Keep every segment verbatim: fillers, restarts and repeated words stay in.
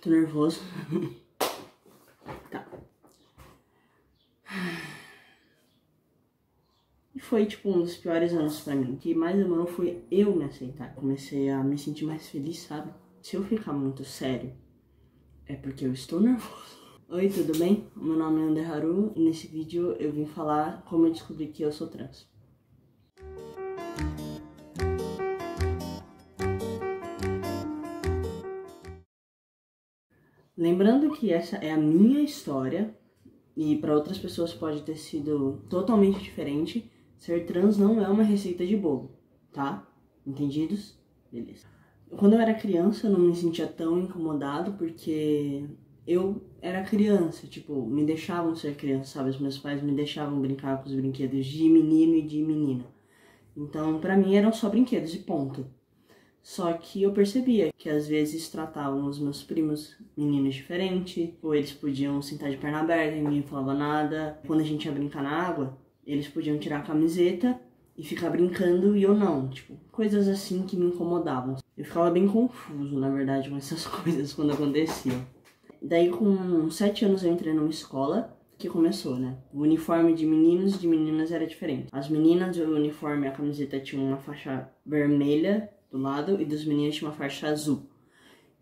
Tô nervoso. Tá. E foi, tipo, um dos piores anos pra mim. Que mais ou menos foi eu me aceitar. Comecei a me sentir mais feliz, sabe? Se eu ficar muito sério, é porque eu estou nervoso. Oi, tudo bem? Meu nome é Ander Haruo e nesse vídeo eu vim falar como eu descobri que eu sou trans. Lembrando que essa é a minha história e para outras pessoas pode ter sido totalmente diferente. Ser trans não é uma receita de bolo, tá? Entendidos? Beleza. Quando eu era criança eu não me sentia tão incomodado porque eu era criança, tipo, me deixavam ser criança, sabe? Os meus pais me deixavam brincar com os brinquedos de menino e de menina. Então pra mim eram só brinquedos e ponto. Só que eu percebia que às vezes tratavam os meus primos meninos diferente, ou eles podiam sentar de perna aberta e ninguém falava nada. Quando a gente ia brincar na água, eles podiam tirar a camiseta e ficar brincando e eu não, tipo, coisas assim que me incomodavam. Eu ficava bem confuso, na verdade, com essas coisas quando aconteciam. Daí com sete anos eu entrei numa escola que começou, né? O uniforme de meninos e de meninas era diferente. As meninas, o uniforme e a camiseta tinham uma faixa vermelha do lado, e dos meninos tinha uma faixa azul.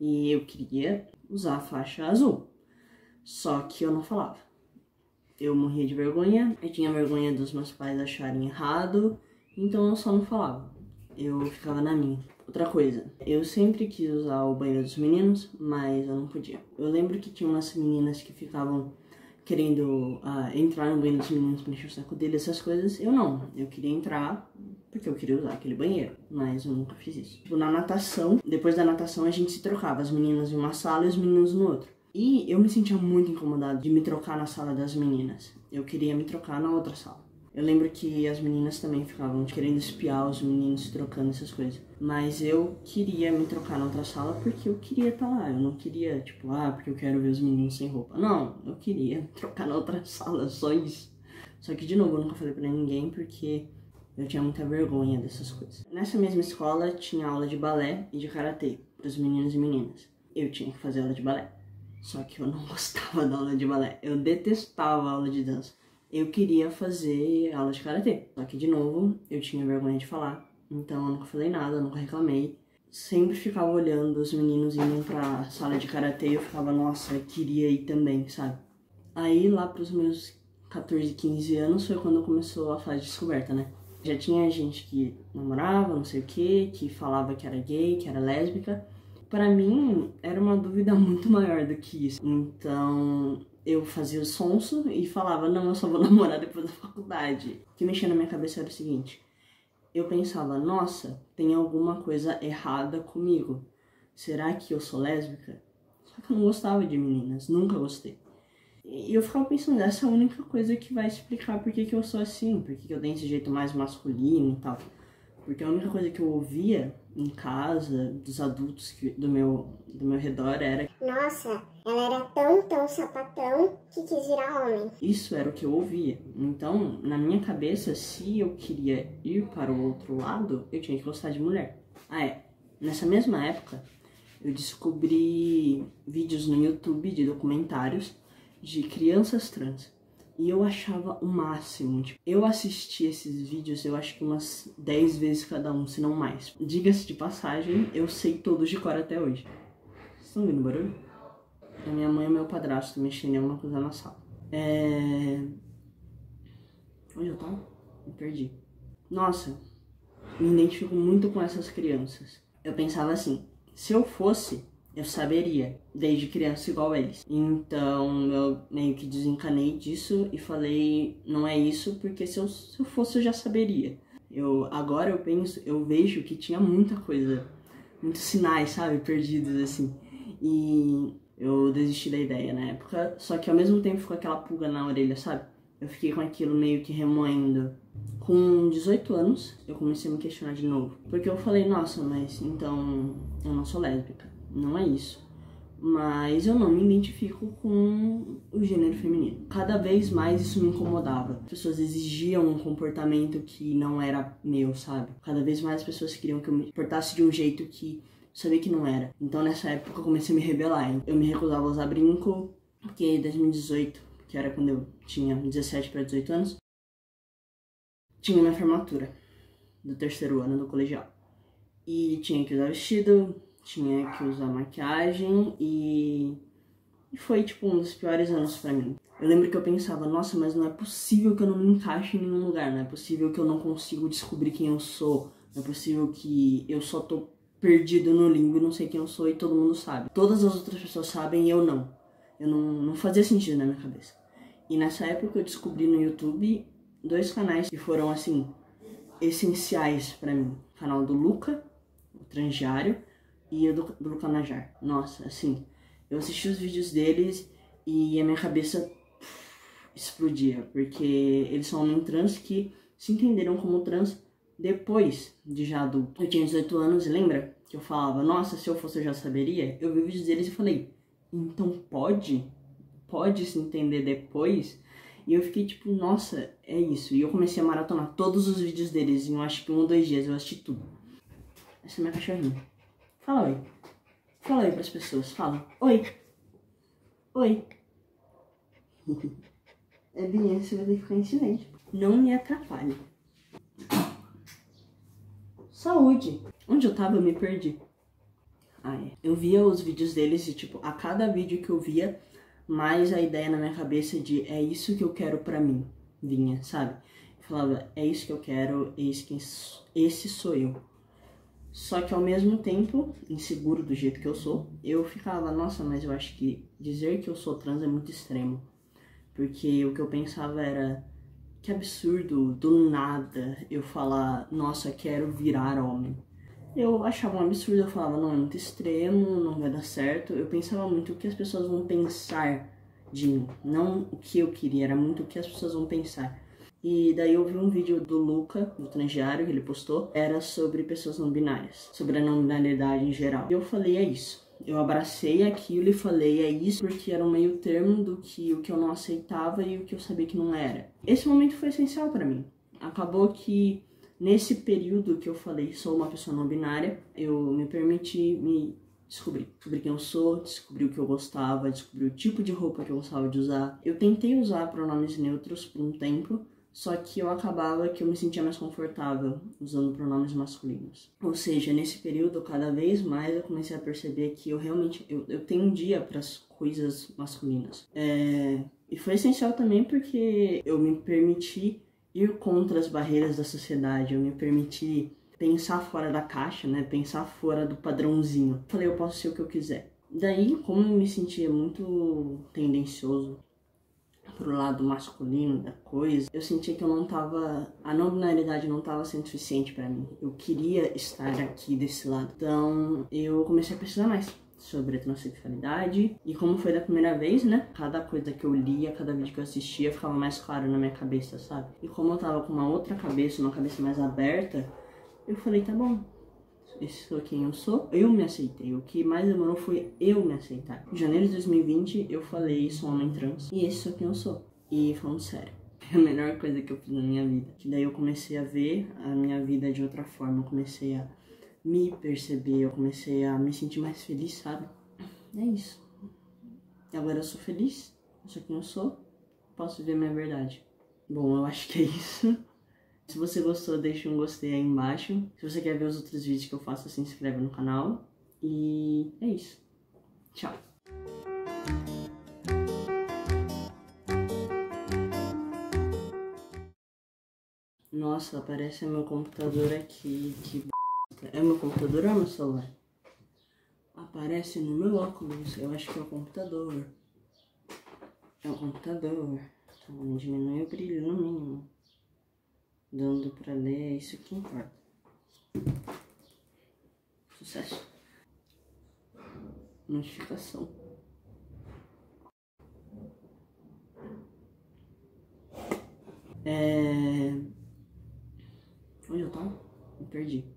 E eu queria usar a faixa azul. Só que eu não falava. Eu morria de vergonha, eu tinha vergonha dos meus pais acharem errado, então eu só não falava. Eu ficava na minha. Outra coisa, eu sempre quis usar o banheiro dos meninos, mas eu não podia. Eu lembro que tinha umas meninas que ficavam querendo ah, entrar no banheiro dos meninos pra encher o saco dele, essas coisas. Eu não, eu queria entrar porque eu queria usar aquele banheiro, mas eu nunca fiz isso. Tipo, na natação, depois da natação a gente se trocava, as meninas em uma sala e os meninos no outro. E eu me sentia muito incomodado de me trocar na sala das meninas, eu queria me trocar na outra sala. Eu lembro que as meninas também ficavam querendo espiar os meninos se trocando, essas coisas. Mas eu queria me trocar na outra sala porque eu queria estar lá. Eu não queria, tipo, ah, porque eu quero ver os meninos sem roupa. Não, eu queria trocar na outra sala, só isso. Só que, de novo, eu nunca falei pra ninguém porque eu tinha muita vergonha dessas coisas. Nessa mesma escola tinha aula de balé e de karatê pros meninos e meninas. Eu tinha que fazer aula de balé. Só que eu não gostava da aula de balé. Eu detestava a aula de dança. Eu queria fazer aula de karatê, só que de novo eu tinha vergonha de falar, então eu nunca falei nada, nunca reclamei. Sempre ficava olhando os meninos indo pra sala de karatê e eu ficava, nossa, eu queria ir também, sabe? Aí lá pros meus quatorze, quinze anos foi quando começou a fase de descoberta, né? Já tinha gente que namorava, não sei o que, que falava que era gay, que era lésbica. Pra mim era uma dúvida muito maior do que isso, então eu fazia o sonso e falava, não, eu só vou namorar depois da faculdade. O que mexia na minha cabeça era o seguinte, eu pensava, nossa, tem alguma coisa errada comigo. Será que eu sou lésbica? Só que eu não gostava de meninas, nunca gostei. E eu ficava pensando, essa é a única coisa que vai explicar por que que eu sou assim, por que que eu tenho esse jeito mais masculino e tal. Porque a única coisa que eu ouvia em casa, dos adultos que, do, meu, do meu redor era... Nossa, ela era tão, tão sapatão que quis virar homem. Isso era o que eu ouvia. Então, na minha cabeça, se eu queria ir para o outro lado, eu tinha que gostar de mulher. Ah, é. Nessa mesma época, eu descobri vídeos no YouTube de documentários de crianças trans. E eu achava o máximo, tipo, eu assisti esses vídeos, eu acho que umas dez vezes cada um, se não mais. Diga-se de passagem, eu sei todos de cor até hoje. Vocês estão ouvindo o barulho? A minha mãe e meu padrasto mexendo em alguma coisa na sala. É... Onde eu tava? Me perdi. Nossa, me identifico muito com essas crianças. Eu pensava assim, se eu fosse... eu saberia, desde criança igual a eles. Então eu meio que desencanei disso e falei, não é isso, porque se eu, se eu fosse eu já saberia. Eu, agora eu penso, eu vejo que tinha muita coisa, muitos sinais, sabe, perdidos assim. E eu desisti da ideia na época, só que ao mesmo tempo ficou aquela pulga na orelha, sabe? Eu fiquei com aquilo meio que remoendo. Com dezoito anos eu comecei a me questionar de novo. Porque eu falei, nossa, mas então eu não sou lésbica. Não é isso, mas eu não me identifico com o gênero feminino. Cada vez mais isso me incomodava. As pessoas exigiam um comportamento que não era meu, sabe? Cada vez mais as pessoas queriam que eu me portasse de um jeito que sabia que não era. Então nessa época eu comecei a me rebelar. Eu me recusava a usar brinco, porque em dois mil e dezoito, que era quando eu tinha dezessete para dezoito anos, tinha minha formatura do terceiro ano do colegial. E tinha que usar vestido, tinha que usar maquiagem e... e foi tipo um dos piores anos pra mim. Eu lembro que eu pensava, nossa, mas não é possível que eu não me encaixe em nenhum lugar, não é possível que eu não consigo descobrir quem eu sou, não é possível que eu só tô perdido no limbo e não sei quem eu sou e todo mundo sabe. Todas as outras pessoas sabem e eu não. Eu não, não fazia sentido na minha cabeça. E nessa época eu descobri no YouTube dois canais que foram assim, essenciais pra mim. O canal do Luca, o Trangiário, e o do, do Canajar. Nossa, assim, eu assisti os vídeos deles e a minha cabeça pff, explodia, porque eles são homens trans que se entenderam como trans depois de já adulto. Eu tinha dezoito anos e lembra que eu falava, nossa, se eu fosse eu já saberia? Eu vi os vídeos deles e falei, então pode? Pode se entender depois? E eu fiquei tipo, nossa, é isso. E eu comecei a maratonar todos os vídeos deles em eu acho que um ou dois dias, eu assisti tudo. Essa é minha cachorrinha. Fala oi. Fala oi pras pessoas. Fala. Oi. Oi. É bem, você vai ter que ficar em silêncio. Não me atrapalhe. Saúde. Onde eu tava, eu me perdi. Ah, é. Eu via os vídeos deles e, tipo, a cada vídeo que eu via, mais a ideia na minha cabeça de é isso que eu quero pra mim vinha, sabe? Eu falava, é isso que eu quero, esse sou eu. Só que ao mesmo tempo, inseguro do jeito que eu sou, eu ficava, nossa, mas eu acho que dizer que eu sou trans é muito extremo. Porque o que eu pensava era, que absurdo, do nada, eu falar, nossa, quero virar homem. Eu achava um absurdo, eu falava, não, é muito extremo, não vai dar certo. Eu pensava muito o que as pessoas vão pensar de mim, não o que eu queria, era muito o que as pessoas vão pensar. E daí eu vi um vídeo do Luca, do Trangiário, que ele postou, era sobre pessoas não binárias, sobre a não binariedade em geral. E eu falei, é isso. Eu abracei aquilo e falei, é isso, porque era um meio termo do que o que eu não aceitava e o que eu sabia que não era. Esse momento foi essencial pra mim. Acabou que, nesse período que eu falei, sou uma pessoa não binária, eu me permiti me descobrir. Descobri quem eu sou, descobri o que eu gostava, descobri o tipo de roupa que eu gostava de usar. Eu tentei usar pronomes neutros por um tempo, só que eu acabava que eu me sentia mais confortável usando pronomes masculinos. Ou seja, nesse período, cada vez mais eu comecei a perceber que eu realmente eu, eu tendia para as coisas masculinas. É, e foi essencial também porque eu me permiti ir contra as barreiras da sociedade, eu me permiti pensar fora da caixa, né? Pensar fora do padrãozinho. Falei, eu posso ser o que eu quiser. Daí, como eu me sentia muito tendencioso pro lado masculino da coisa, eu sentia que eu não tava, a não binaridade não tava sendo suficiente pra mim. Eu queria estar aqui desse lado. Então eu comecei a pesquisar mais sobre a transexualidade. E como foi da primeira vez, né? Cada coisa que eu lia, cada vídeo que eu assistia, ficava mais claro na minha cabeça, sabe? E como eu tava com uma outra cabeça, uma cabeça mais aberta, eu falei, tá bom, esse sou quem eu sou, eu me aceitei. O que mais demorou foi eu me aceitar. Em janeiro de dois mil e vinte eu falei, sou homem trans e esse sou quem eu sou. E falando sério, foi a melhor coisa que eu fiz na minha vida. Que daí eu comecei a ver a minha vida de outra forma, eu comecei a me perceber, eu comecei a me sentir mais feliz, sabe? É isso. E agora eu sou feliz, eu sou quem eu sou, posso viver minha verdade. Bom, eu acho que é isso. Se você gostou, deixa um gostei aí embaixo. Se você quer ver os outros vídeos que eu faço, se inscreve no canal. E é isso. Tchau. Nossa, aparece meu computador aqui. Que b****. É meu computador ou é meu celular? Aparece no meu óculos. Eu acho que é o computador. É o computador. Então diminui o brilho no mínimo. Dando pra ler, é isso que importa. Sucesso. Notificação. É... Onde eu tava? Me perdi.